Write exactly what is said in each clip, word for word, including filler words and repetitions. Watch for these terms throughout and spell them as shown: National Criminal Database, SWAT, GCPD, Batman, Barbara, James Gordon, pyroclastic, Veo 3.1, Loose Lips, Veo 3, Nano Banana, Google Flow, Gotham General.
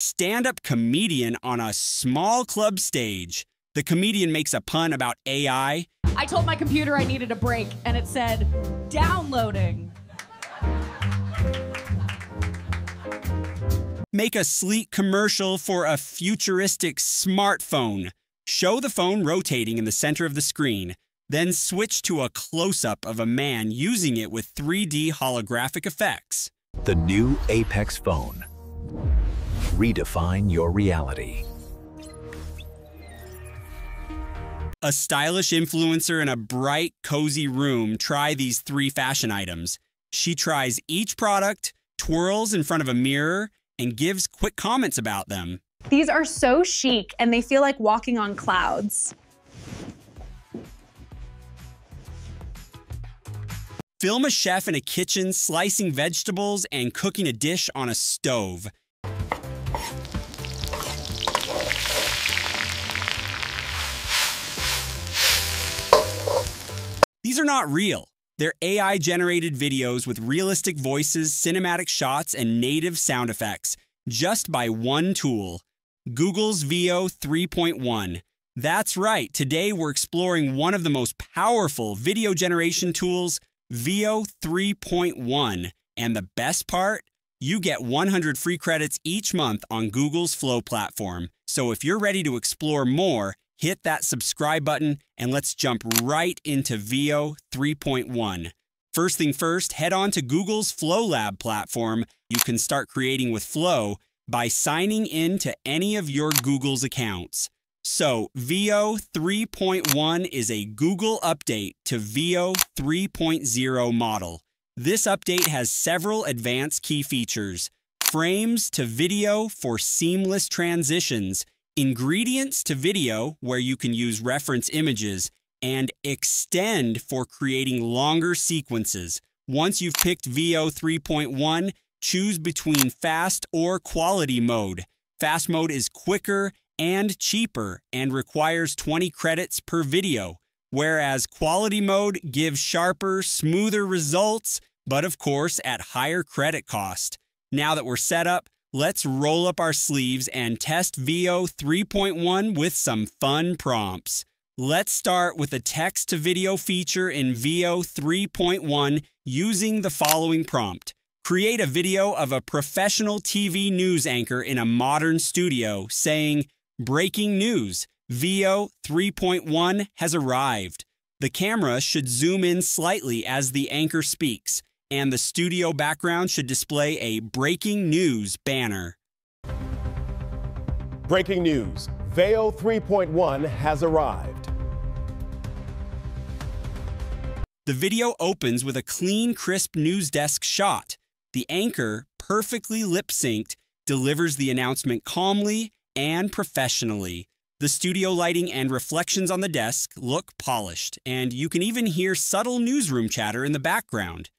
stand-up comedian on a small club stage. The comedian makes a pun about A I. I told my computer I needed a break, and it said, downloading. Make a sleek commercial for a futuristic smartphone. Show the phone rotating in the center of the screen, then switch to a close-up of a man using it with three D holographic effects. The new Apex phone. Redefine your reality. A stylish influencer in a bright, cozy room try these three fashion items. She tries each product, twirls in front of a mirror, and gives quick comments about them. These are so chic, and they feel like walking on clouds. Film a chef in a kitchen slicing vegetables and cooking a dish on a stove. These are not real. They're A I-generated videos with realistic voices, cinematic shots, and native sound effects, just by one tool, Google's Veo three point one. That's right, today we're exploring one of the most powerful video generation tools, Veo three point one. And the best part? You get one hundred free credits each month on Google's Flow platform. So if you're ready to explore more, hit that subscribe button, and let's jump right into Veo three point one. First thing first, head on to Google's Flow Lab platform. You can start creating with Flow by signing in to any of your Google's accounts. So Veo three point one is a Google update to Veo three point oh model. This update has several advanced key features. Frames to video for seamless transitions, ingredients to video, where you can use reference images, and extend for creating longer sequences. Once you've picked Veo three point one, choose between fast or quality mode. Fast mode is quicker and cheaper and requires twenty credits per video, whereas quality mode gives sharper, smoother results, but of course at higher credit cost. Now that we're set up, let's roll up our sleeves and test Veo three point one with some fun prompts. Let's start with a text-to-video feature in Veo three point one using the following prompt. Create a video of a professional T V news anchor in a modern studio saying, "Breaking news, Veo three point one has arrived." The camera should zoom in slightly as the anchor speaks, and the studio background should display a breaking news banner. Breaking news, Veo three point one has arrived. The video opens with a clean, crisp news desk shot. The anchor, perfectly lip-synced, delivers the announcement calmly and professionally. The studio lighting and reflections on the desk look polished, and you can even hear subtle newsroom chatter in the background.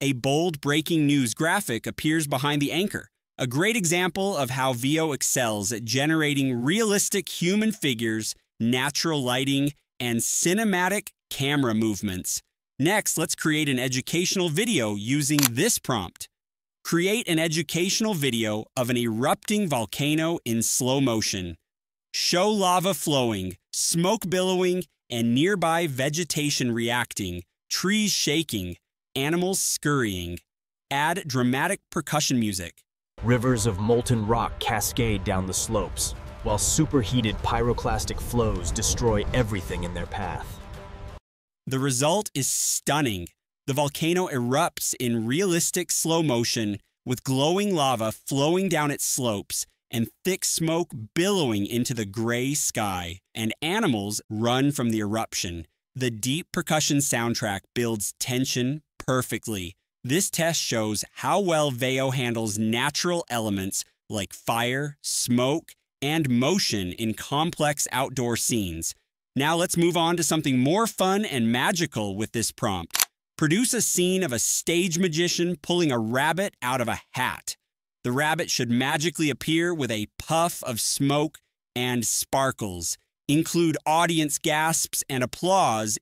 A bold breaking news graphic appears behind the anchor, a great example of how Veo excels at generating realistic human figures, natural lighting, and cinematic camera movements. Next, let's create an educational video using this prompt. Create an educational video of an erupting volcano in slow motion. Show lava flowing, smoke billowing, and nearby vegetation reacting, trees shaking, animals scurrying. Add dramatic percussion music. Rivers of molten rock cascade down the slopes, while superheated pyroclastic flows destroy everything in their path. The result is stunning. The volcano erupts in realistic slow motion, with glowing lava flowing down its slopes and thick smoke billowing into the gray sky, and animals run from the eruption. The deep percussion soundtrack builds tension perfectly. This test shows how well Veo handles natural elements like fire, smoke, and motion in complex outdoor scenes. Now let's move on to something more fun and magical with this prompt. Produce a scene of a stage magician pulling a rabbit out of a hat. The rabbit should magically appear with a puff of smoke and sparkles. Include audience gasps and applause.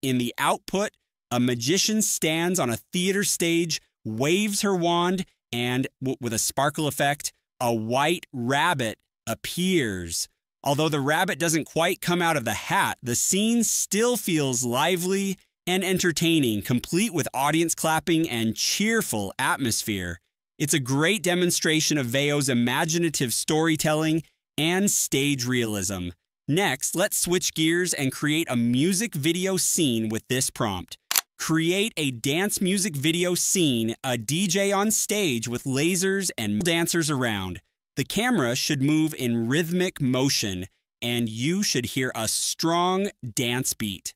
In the output, a magician stands on a theater stage, waves her wand, and, with a sparkle effect, a white rabbit appears. Although the rabbit doesn't quite come out of the hat, the scene still feels lively and entertaining, complete with audience clapping and cheerful atmosphere. It's a great demonstration of Veo's imaginative storytelling and stage realism. Next, let's switch gears and create a music video scene with this prompt. Create a dance music video scene, a D J on stage with lasers and dancers around. The camera should move in rhythmic motion, and you should hear a strong dance beat.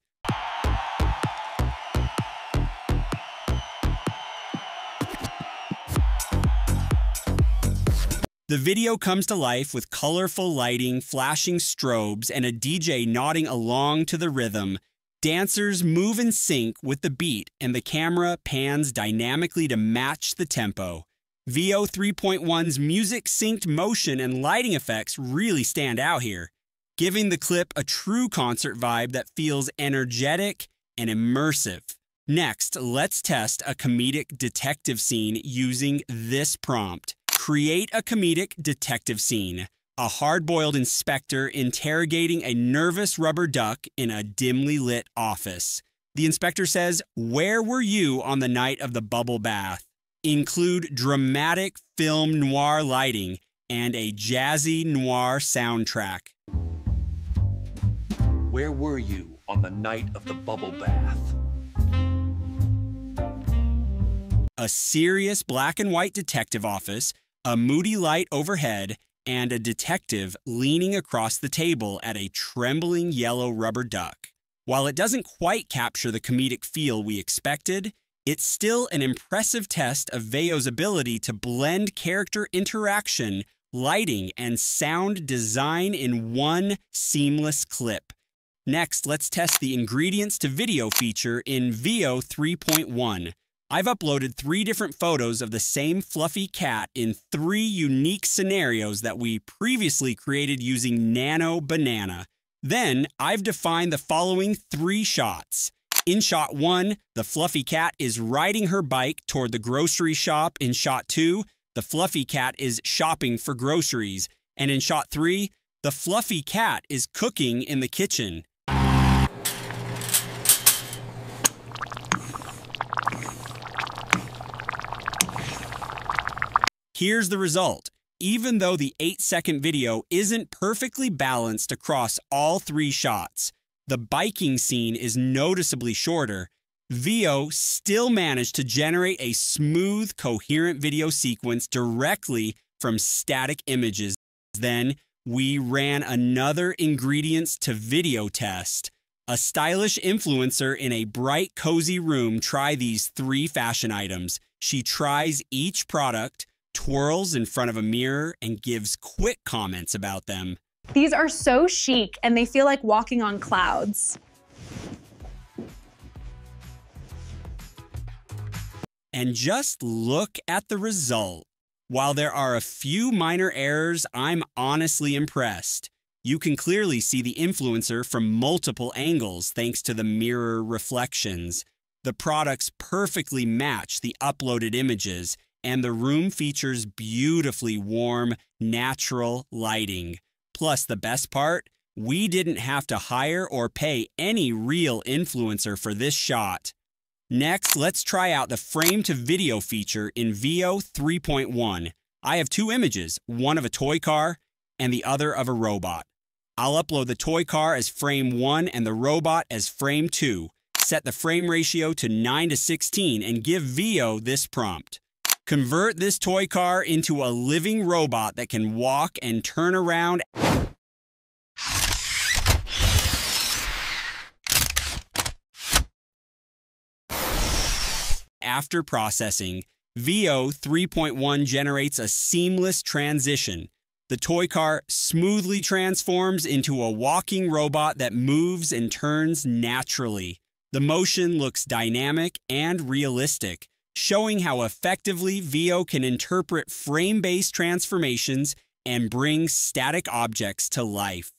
The video comes to life with colorful lighting, flashing strobes, and a D J nodding along to the rhythm. Dancers move in sync with the beat, and the camera pans dynamically to match the tempo. Veo three point one's music synced motion and lighting effects really stand out here, giving the clip a true concert vibe that feels energetic and immersive. Next, let's test a comedic detective scene using this prompt. Create a comedic detective scene, a hard-boiled inspector interrogating a nervous rubber duck in a dimly lit office. The inspector says, "Where were you on the night of the bubble bath?" Include dramatic film noir lighting and a jazzy noir soundtrack. Where were you on the night of the bubble bath? A serious black and white detective office, a moody light overhead, and a detective leaning across the table at a trembling yellow rubber duck. While it doesn't quite capture the comedic feel we expected, it's still an impressive test of Veo's ability to blend character interaction, lighting, and sound design in one seamless clip. Next, let's test the ingredients to video feature in Veo three point one. I've uploaded three different photos of the same fluffy cat in three unique scenarios that we previously created using Nano Banana. Then, I've defined the following three shots. In shot one, the fluffy cat is riding her bike toward the grocery shop. In shot two, the fluffy cat is shopping for groceries. And in shot three, the fluffy cat is cooking in the kitchen. Here's the result. Even though the eight second video isn't perfectly balanced across all three shots, the biking scene is noticeably shorter, Veo still managed to generate a smooth, coherent video sequence directly from static images. Then, we ran another ingredients to video test. A stylish influencer in a bright, cozy room tries these three fashion items. She tries each product, twirls in front of a mirror, and gives quick comments about them. These are so chic, and they feel like walking on clouds. And just look at the result. While there are a few minor errors, I'm honestly impressed. You can clearly see the influencer from multiple angles thanks to the mirror reflections. The products perfectly match the uploaded images, and the room features beautifully warm, natural lighting. Plus, the best part, we didn't have to hire or pay any real influencer for this shot. Next, let's try out the frame-to-video feature in Veo three point one. I have two images, one of a toy car and the other of a robot. I'll upload the toy car as frame one and the robot as frame two. Set the frame ratio to nine to sixteen and give Veo this prompt. Convert this toy car into a living robot that can walk and turn around. After processing, Veo three point one generates a seamless transition. The toy car smoothly transforms into a walking robot that moves and turns naturally. The motion looks dynamic and realistic, showing how effectively Veo can interpret frame-based transformations and bring static objects to life.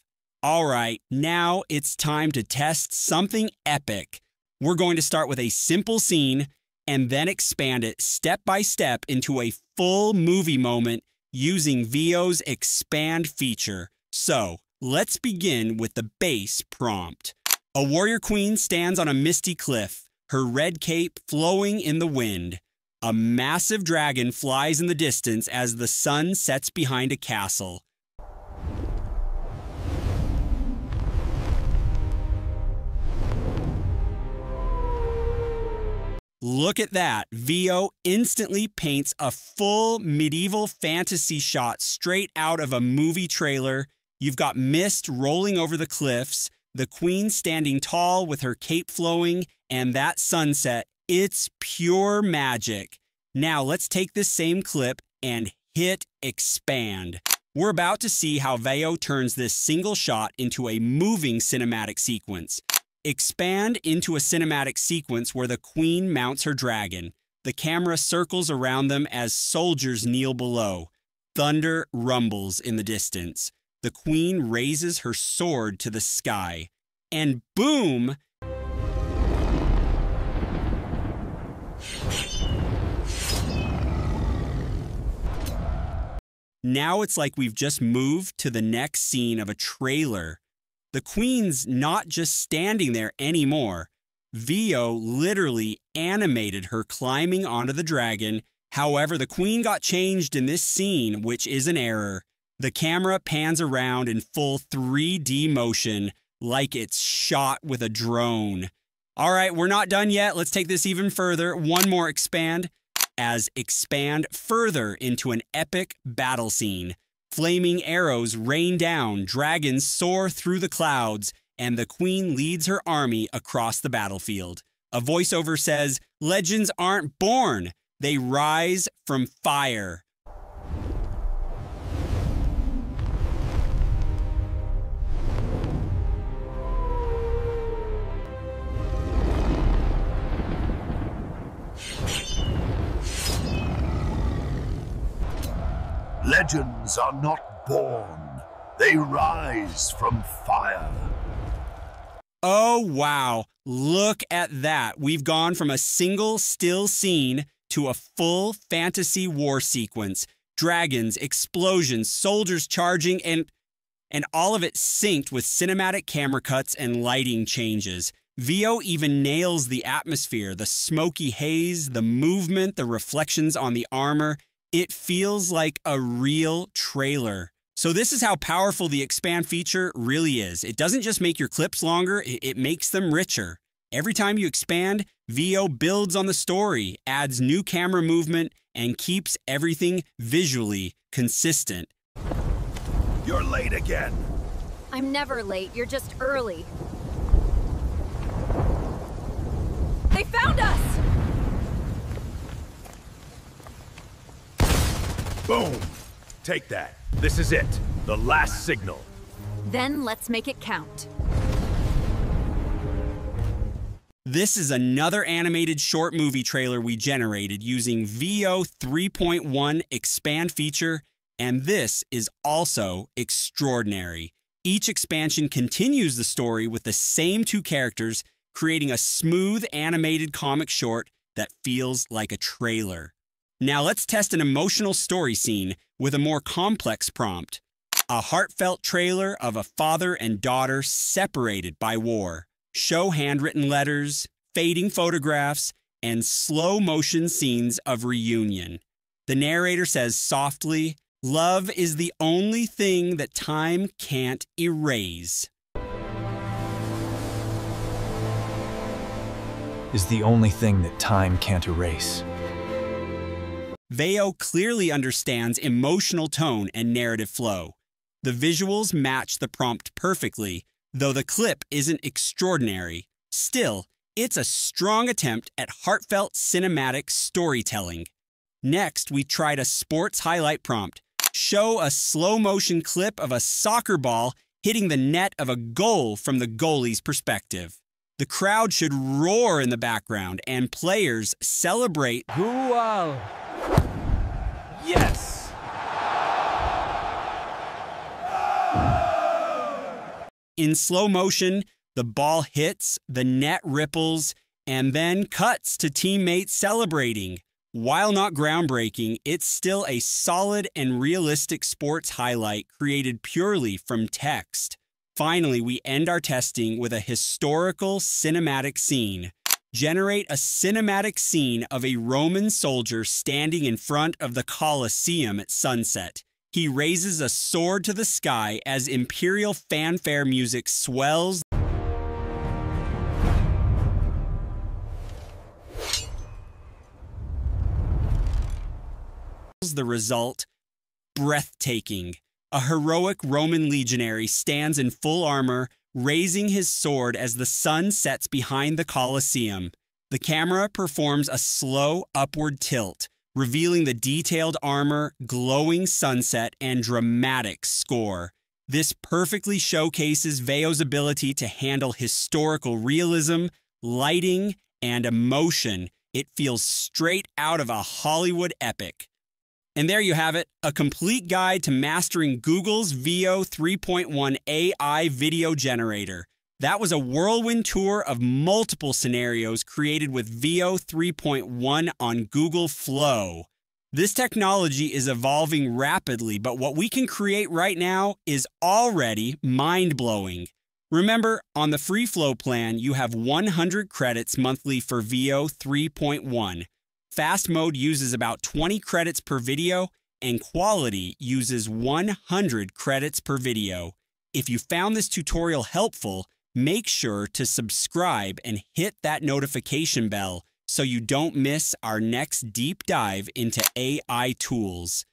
All right, now it's time to test something epic. we're going to start with a simple scene and then expand it step by step into a full movie moment using Veo's expand feature. So let's begin with the base prompt. A warrior queen stands on a misty cliff, her red cape flowing in the wind. A massive dragon flies in the distance as the sun sets behind a castle. Look at that. Veo instantly paints a full medieval fantasy shot straight out of a movie trailer. You've got mist rolling over the cliffs, the queen standing tall with her cape flowing, and that sunset. It's pure magic. Now let's take this same clip and hit expand. We're about to see how Veo turns this single shot into a moving cinematic sequence. Expand into a cinematic sequence where the queen mounts her dragon. The camera circles around them as soldiers kneel below. Thunder rumbles in the distance. The queen raises her sword to the sky. And boom! Now it's like we've just moved to the next scene of a trailer. The queen's not just standing there anymore. Veo literally animated her climbing onto the dragon. However, the queen got changed in this scene, which is an error. The camera pans around in full three D motion, like it's shot with a drone. All right, we're not done yet. Let's take this even further. One more expand. As expand further into an epic battle scene. Flaming arrows rain down, dragons soar through the clouds, and the queen leads her army across the battlefield. A voiceover says, "Legends aren't born, they rise from fire." Legends are not born. They rise from fire. Oh, wow. Look at that. We've gone from a single still scene to a full fantasy war sequence. Dragons, explosions, soldiers charging, and, and all of it synced with cinematic camera cuts and lighting changes. Veo even nails the atmosphere, the smoky haze, the movement, the reflections on the armor. It feels like a real trailer. So this is how powerful the expand feature really is. It doesn't just make your clips longer, it makes them richer. Every time you expand, Veo builds on the story, adds new camera movement, and keeps everything visually consistent. You're late again. I'm never late, you're just early. They found us! Boom! Take that. This is it. The last signal. Then let's make it count. This is another animated short movie trailer we generated using Veo three point one expand feature, and this is also extraordinary. Each expansion continues the story with the same two characters, creating a smooth animated comic short that feels like a trailer. Now let's test an emotional story scene with a more complex prompt. A heartfelt trailer of a father and daughter separated by war. Show handwritten letters, fading photographs, and slow motion scenes of reunion. The narrator says softly, "Love is the only thing that time can't erase." Is the only thing that time can't erase. Veo clearly understands emotional tone and narrative flow. The visuals match the prompt perfectly, though the clip isn't extraordinary. Still, it's a strong attempt at heartfelt cinematic storytelling. Next, we tried a sports highlight prompt. Show a slow-motion clip of a soccer ball hitting the net of a goal from the goalie's perspective. The crowd should roar in the background, and players celebrate. Wow. Yes! In slow motion, the ball hits, the net ripples, and then cuts to teammates celebrating. While not groundbreaking, it's still a solid and realistic sports highlight created purely from text. Finally, we end our testing with a historical cinematic scene. Generate a cinematic scene of a Roman soldier standing in front of the Colosseum at sunset. He raises a sword to the sky as imperial fanfare music swells the result, breathtaking. A heroic Roman legionary stands in full armor, raising his sword as the sun sets behind the Colosseum. The camera performs a slow upward tilt, revealing the detailed armor, glowing sunset, and dramatic score. This perfectly showcases Veo's ability to handle historical realism, lighting, and emotion. It feels straight out of a Hollywood epic. And there you have it, a complete guide to mastering Google's Veo three point one A I video generator. That was a whirlwind tour of multiple scenarios created with Veo three point one on Google Flow. This technology is evolving rapidly, but what we can create right now is already mind-blowing. Remember, on the free Flow plan, you have one hundred credits monthly for Veo three point one. Fast mode uses about twenty credits per video, and quality uses one hundred credits per video. If you found this tutorial helpful, make sure to subscribe and hit that notification bell so you don't miss our next deep dive into A I tools.